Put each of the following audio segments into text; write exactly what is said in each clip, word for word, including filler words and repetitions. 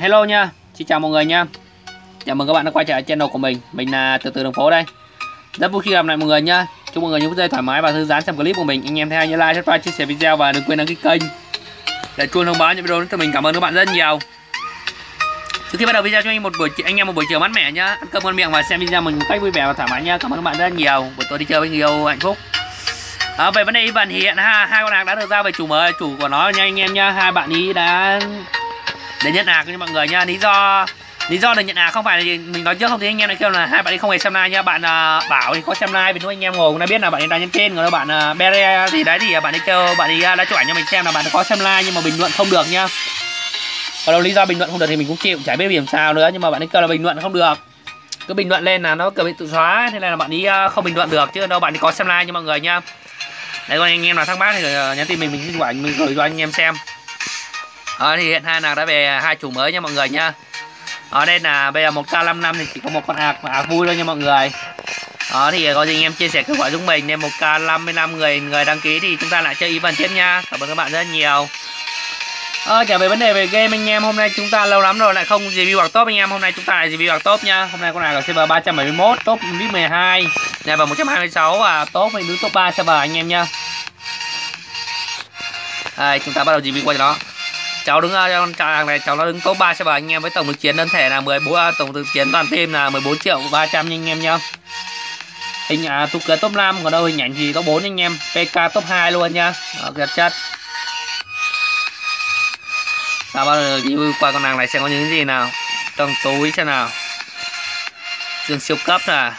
Hello nha, xin chào mọi người nha. Chào mừng các bạn đã quay trở lại channel của mình. Mình là Từ Từ Đường Phố đây. Rất vui khi gặp lại mọi người nha. Chúc mọi người những phút giây thoải mái và thư giãn xem clip của mình. Anh em theo như like, subscribe, chia sẻ video và đừng quên đăng ký kênh để chuông thông báo những video cho mình. Cảm ơn các bạn rất nhiều. Trước khi bắt đầu video cho anh em một buổi anh em một buổi chiều mát mẻ nhá. Ăn cơm ngon miệng và xem video mình một cách vui vẻ và thoải mái nha. Cảm ơn các bạn rất nhiều. Buổi tối đi chơi với người yêu hạnh phúc. À, về vấn đề bạn hiện ha, hai con hạc đã được giao về chủ mới chủ của nó nha anh em nha. Hai bạn ý đã để nhận hạc cho mọi người nha. Lý do lý do để nhận hạc không phải là mình nói trước không thì anh em lại kêu là hai bạn ấy không hề xem like nha. Bạn à, Bảo thì có xem like bên chỗ anh em ngồi cũng đã biết là bạn ấy đã nhắn tin rồi. Bạn à, Bere thì đấy thì bạn ấy kêu bạn ấy đã chụp ảnh cho mình xem là bạn có xem like nhưng mà bình luận không được nha. Còn đâu lý do bình luận không được thì mình cũng chịu, chả biết điểm sao nữa, nhưng mà bạn ấy kêu là bình luận không được, cứ bình luận lên là nó cứ bị tự xóa, thế nên là bạn ấy không bình luận được chứ đâu bạn ấy có xem like nha mọi người nha. Đấy, còn anh em nào thắc mắc thì nhắn tin mình mình sẽ gửi mình gửi cho anh em xem. Ở thì hiện hai nàng đã về hai chủ mới nha mọi người nha. Ở đây là bây giờ một k năm năm thì chỉ có một con hạc và hạc vui thôi nha mọi người. Đó thì có gì anh em chia sẻ kết quả chúng mình nên một k năm mươi năm người người đăng ký thì chúng ta lại chơi event tiếp nha. Cảm ơn các bạn rất nhiều. Ờ, trở về vấn đề về game anh em, hôm nay chúng ta lâu lắm rồi lại không review bằng top anh em. Hôm nay chúng ta lại review bằng top nha. Hôm nay con này ở server ba trăm bảy mươi mốt, top vip mười hai, này vào một trăm hai mươi sáu và top mình đứng top ba server anh em nha. Đây, chúng ta bắt đầu review qua đó. Cháu đứng con hàng này, cháu nó đứng top ba server anh em với tổng lực chiến đơn thể là mười bốn, tổng lực chiến toàn team là mười bốn triệu ba trăm anh em nha. Hình à, tụ cửa top năm, còn đâu hình ảnh thì top bốn anh em, pê ca top hai luôn nha. Đó, kìa chất. Ta bắt đầu review qua con nàng này xem có những gì nào. Trong túi xem nào. Dương siêu cấp nè.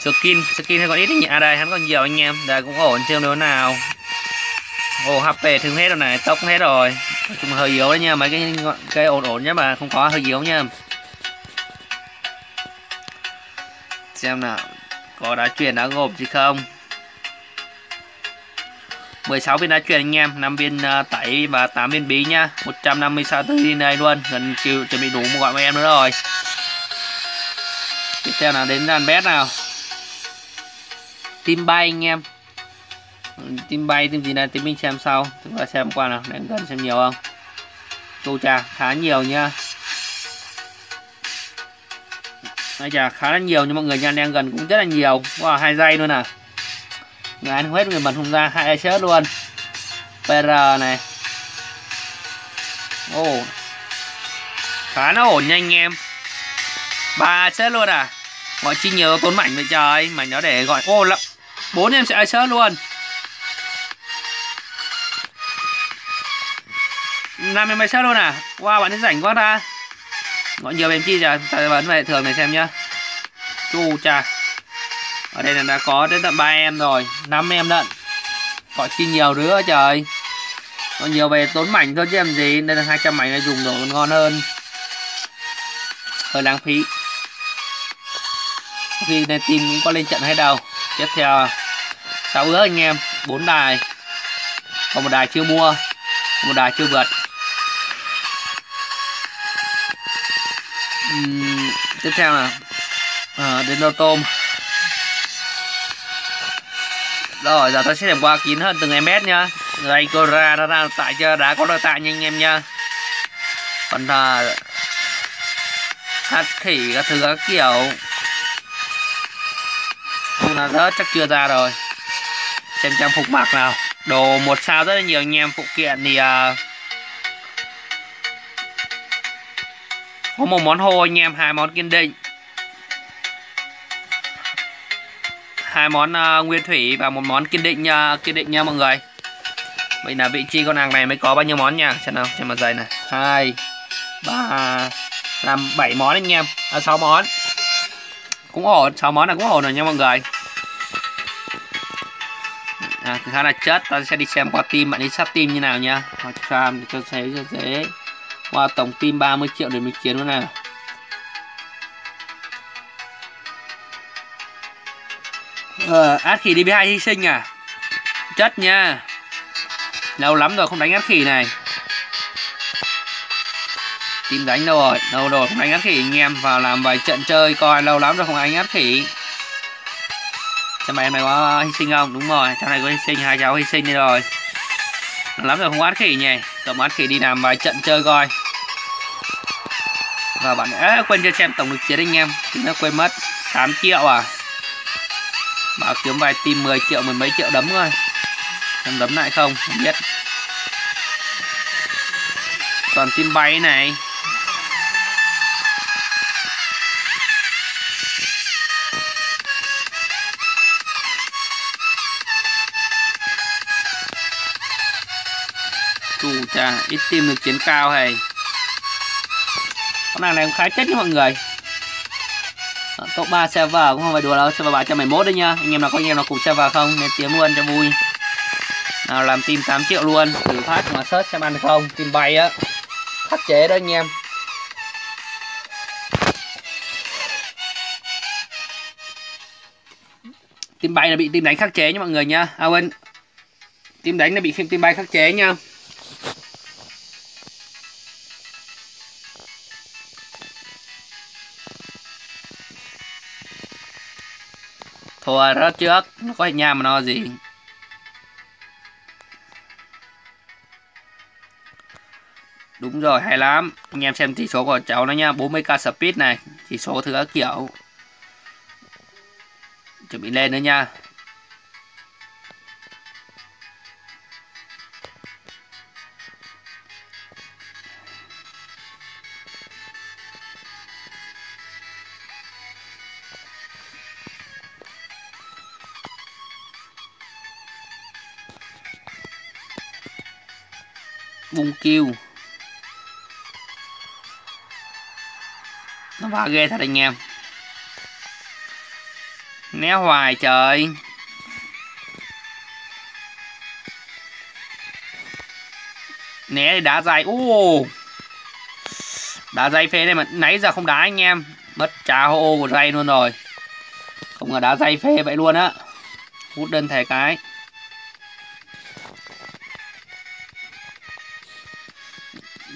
Skin, skin hay còn ít nhỉ? À đây, hắn còn nhiều anh em. Đây cũng ổn chưa nếu nào. Ồ, hát pê thương hết rồi này, tóc hết rồi. Chúng hơi yếu đấy nha, mấy cái cái ổn ổn nhá mà không có hơi yếu nha. Xem nào, có đá chuyển đá gộp gì không? mười sáu viên đá truyền anh em, năm viên uh, tẩy và tám viên bí nha. một trăm năm mươi sáu viên đây luôn, gần chịu chuẩn bị đủ một gọi em nữa rồi. Tiếp theo là đến dàn bét nào. Team bay anh em. Team bay, team gì này, team mình xem sau. Chúng ta xem qua nào, đến gần xem nhiều không. Chu trà khá nhiều nha. Đây trà khá là nhiều nhưng mọi người nha, đang gần cũng rất là nhiều. Wow, hai giây luôn à. Người ăn hết người mình không ra hai ai chết luôn. pê rờ này. Ô. Oh. Khá nó ổn nha anh em. ba chết luôn à. Gọi chi nhiều tốn mảnh vậy trời, mảnh nó để gọi ô oh, lắm. bốn em sẽ ai chết luôn. năm em ai chết luôn à. Wow bạn ấy rảnh quá ta. Gọi nhiều em chi giờ ta bắn về thường này xem nhá. Chu cha. Ở đây là đã có đến tận ba em rồi, năm em lận. Gọi chi nhiều nữa trời. Còn nhiều về tốn mảnh thôi chứ em gì. Đây là hai trăm mảnh này dùng đồ ngon hơn. Hơi lãng phí. Khi này team cũng có lên trận hay đâu. Tiếp theo sáu đứa anh em, bốn đài. Còn một đài chưa mua, một đài chưa vượt. uhm, Tiếp theo là à, đến đô tôm. Rồi giờ ta sẽ làm qua kín hơn từng em bé nhá. Đây cô ra đã ra tại chưa đã có đôi tại nha anh em nha. Còn là hát khỉ các thứ các kiểu là rớt chắc chưa ra rồi. Xem trang phục mặc nào. Đồ một sao rất là nhiều anh em, phụ kiện thì uh, có một món hô anh em, hai món kiên định, hai món uh, nguyên thủy và một món kiên định nha, uh, kiên định nha mọi người. Vậy là vị trí con hàng này mới có bao nhiêu món nha, xem nào, xem mặt giày này, hai, ba, làm bảy món anh em, à, sáu món, cũng ổn, sáu món là cũng ổn rồi nha mọi người. À, khá là chất, ta sẽ đi xem qua team, bạn đi sắp team như nào nha. Hoặc farm để cho thấy cho dễ. Qua tổng team ba mươi triệu để mình chiến luôn nào. Ờ, át khỉ đi hai hy sinh à. Chất nha. Lâu lắm rồi không đánh át khỉ này. Team đánh đâu rồi, đâu rồi không đánh át khỉ anh em. Vào làm vài trận chơi coi, lâu lắm rồi không đánh át khỉ. Xem mày em này có hy sinh không? Đúng rồi, cháu này có hy sinh, hai cháu hy sinh đi rồi. Lâu lắm rồi không át khỉ nhỉ. Các bạn khi đi làm vài trận chơi coi. Và bạn đã quên cho xem tổng lực chiến anh em. Thì nó quên mất tám triệu à. Bảo kiếm vài team mười triệu, mười mấy triệu đấm thôi. Em đấm lại không, không biết. Toàn team bay này. Chù chà, ít team được chiến cao hay. Con nàng này cũng khá chất nha mọi người. Top ba server cũng không phải đùa đâu, server ba trăm mười mốt đấy nha. Anh em nào có anh em nào cùng server không nên tiếng luôn cho vui. Nào làm team tám triệu luôn, thử phát mà search xem ăn được không, team bay á. Khắc chế đó anh em. Team bay là bị team đánh khắc chế nha mọi người nha. À quên. Team đánh là bị team bay khắc chế nha. Thua rớt trước, nó có nhà mà nó gì. Đúng rồi, hay lắm. Anh em xem tỷ số của cháu nó nha, bốn mươi k speed này, chỉ số thứ các kiểu. Chuẩn bị lên nữa nha. Bung kêu nó vào ghê thật anh em, né hoài trời. Né đá dày. Ô đá dày phê đây mà nãy giờ không đá anh em, mất trà hô của dày luôn rồi, không ngờ đá dày phê vậy luôn á. Hút đơn thẻ cái.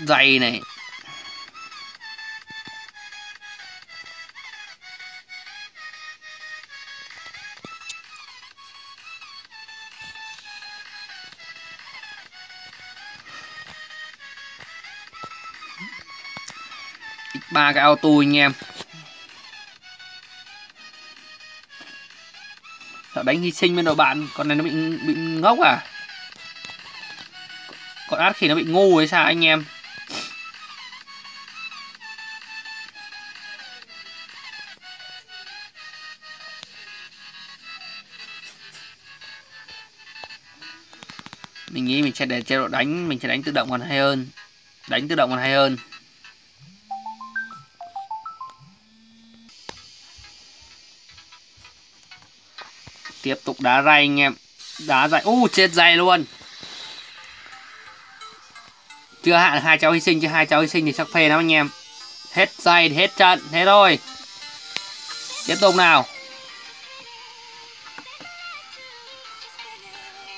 Dày này. ba cái auto anh em. Sợ đánh hy sinh bên đội bạn, con này nó bị bị ngốc à. Con át khi nó bị ngu hay sao anh em. Mình nghĩ mình sẽ để chế độ đánh, mình sẽ đánh tự động còn hay hơn. Đánh tự động còn hay hơn. Tiếp tục đá ray anh em. Đá ray. Ô chết dày luôn. Chưa hạn hai cháu hy sinh, chứ hai cháu hy sinh thì chắc phê lắm anh em. Hết dày hết trận, thế thôi. Tiếp tục nào.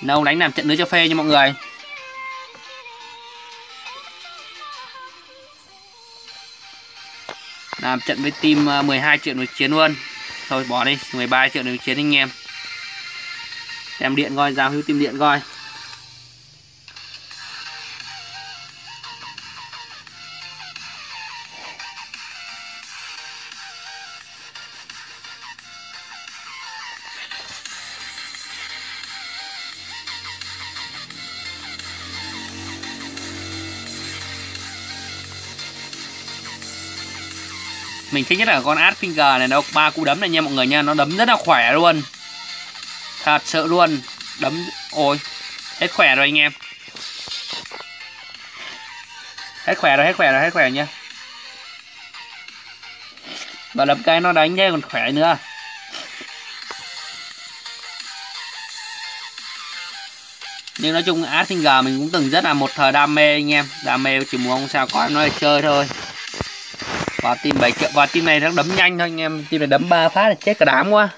Nâu đánh làm trận nữa cho phê nha mọi người. Làm trận với team mười hai triệu đối chiến luôn. Thôi bỏ đi, mười ba triệu đối chiến anh em. Xem điện coi, giao hữu team điện coi. Mình thích nhất là con Adfinger này, nó ba cú đấm này nha mọi người nha, nó đấm rất là khỏe luôn. Thật sự luôn, đấm ôi, hết khỏe rồi anh em. Hết khỏe rồi, hết khỏe rồi, hết khỏe nha. Và đấm cái nó đánh thế còn khỏe nữa. Nhưng nói chung Adfinger mình cũng từng rất là một thời đam mê anh em, đam mê chỉ muốn không sao có em nó để chơi thôi. Và team bảy triệu, và team này nó đấm nhanh thôi anh em, team này đấm ba phát là chết cả đám quá.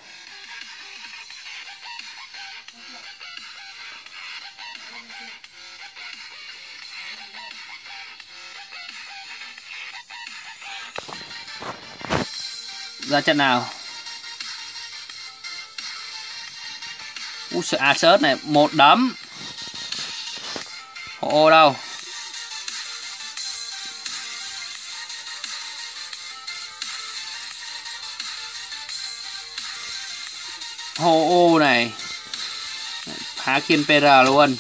Ra trận nào. Úi sợ a sớt này, một đấm. Ô đâu. hô này, phá khiên pê rờ luôn.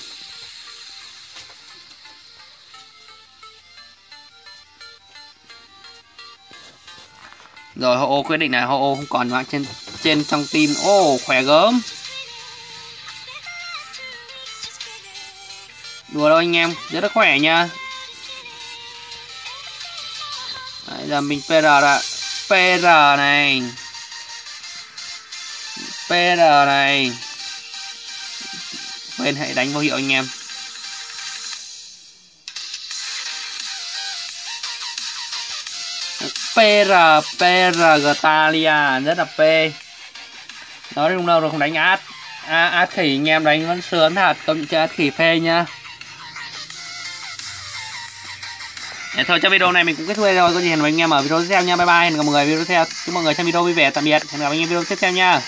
Rồi hô quyết định là hô không còn mạng trên trên trong team. Ô oh, khỏe gớm. Đùa đâu anh em, rất là khỏe nha. Đấy, giờ mình pê rờ đã. pê rờ này. pê rờ này. Quên hãy đánh vô hiệu anh em. pê rờ, pê rờ Gtalia, rất là P. Nói đến lúc nào rồi không đánh ad. À, ad khỉ anh em đánh vẫn sướng thật, công nhận chơi ad khỉ phê nha. Để thôi trong video này mình cũng kết thúc đây rồi, có gì hẹn gặp anh em ở video tiếp theo nha. Bye bye, hẹn gặp mọi người video tiếp theo. Chúc mọi người xem video vui vẻ, tạm biệt, hẹn gặp anh em video tiếp theo nha.